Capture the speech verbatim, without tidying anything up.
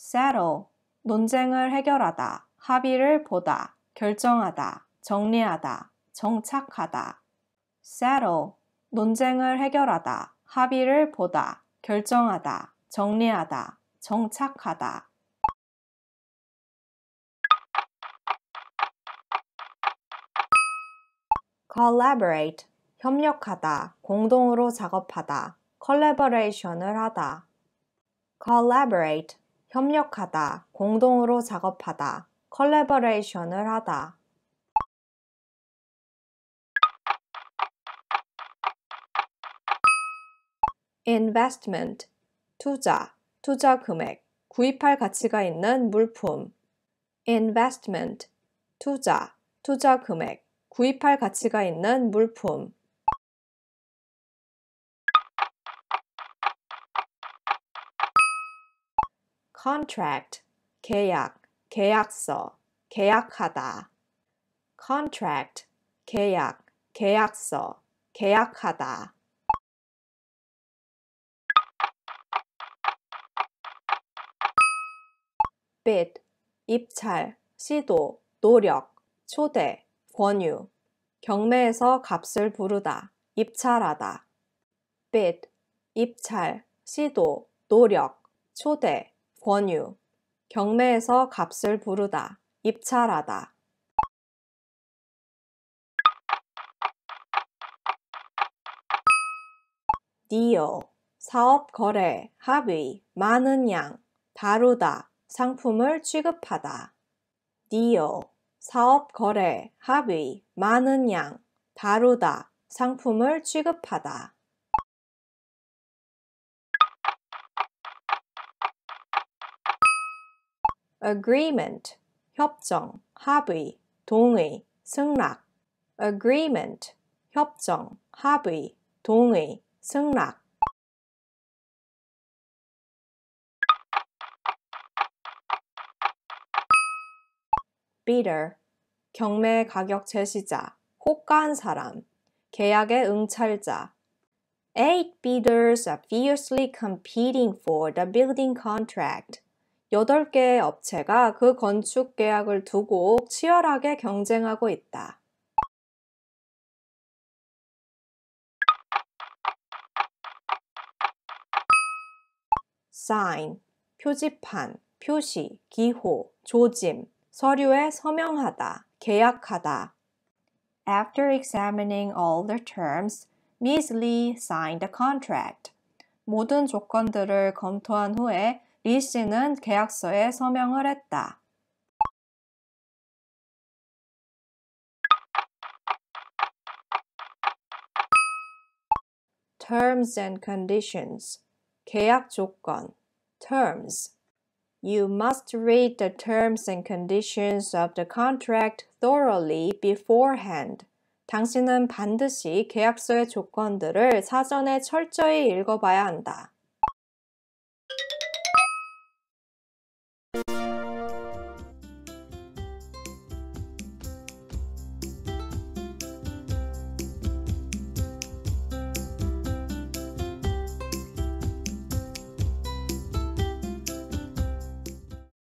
settle, 논쟁을 해결하다, 합의를 보다, 결정하다, 정리하다, 정착하다. settle, 논쟁을 해결하다, 합의를 보다, 결정하다, 정리하다, 정착하다. collaborate, 협력하다, 공동으로 작업하다, collaboration을 하다. collaborate, 협력하다, 공동으로 작업하다, collaboration을 하다. investment, 투자, 투자 금액, 구입할 가치가 있는 물품. investment, 투자, 투자 금액, 구입할 가치가 있는 물품. contract, 계약, 계약서, 계약하다. contract, 계약, 계약서, 계약하다. bid, 입찰, 시도, 노력, 초대, 권유, 경매에서 값을 부르다, 입찰하다. bid, 입찰, 시도, 노력, 초대, 권유, 경매에서 값을 부르다, 입찰하다. deal, 사업, 거래, 합의, 많은 양, 다루다, 상품을 취급하다. deal, 사업, 거래, 합의, 많은 양, 다루다, 상품을 취급하다. agreement, 협정, 합의, 동의, 승낙. agreement, 협정, 합의, 동의, 승낙. bidder, 경매 가격 제시자, 호가한 사람, 계약의 응찰자. Eight bidders are fiercely competing for the building contract. 여덟 개의 업체가 그 건축 계약을 두고 치열하게 경쟁하고 있다. sign, 표지판, 표시, 기호, 조짐, 서류에 서명하다, 계약하다. After examining all the terms, Miz Lee signed the contract. 모든 조건들을 검토한 후에 리 씨는 계약서에 서명을 했다. terms and conditions, 계약 조건, terms. You must read the terms and conditions of the contract thoroughly beforehand. 당신은 반드시 계약서의 조건들을 사전에 철저히 읽어봐야 한다.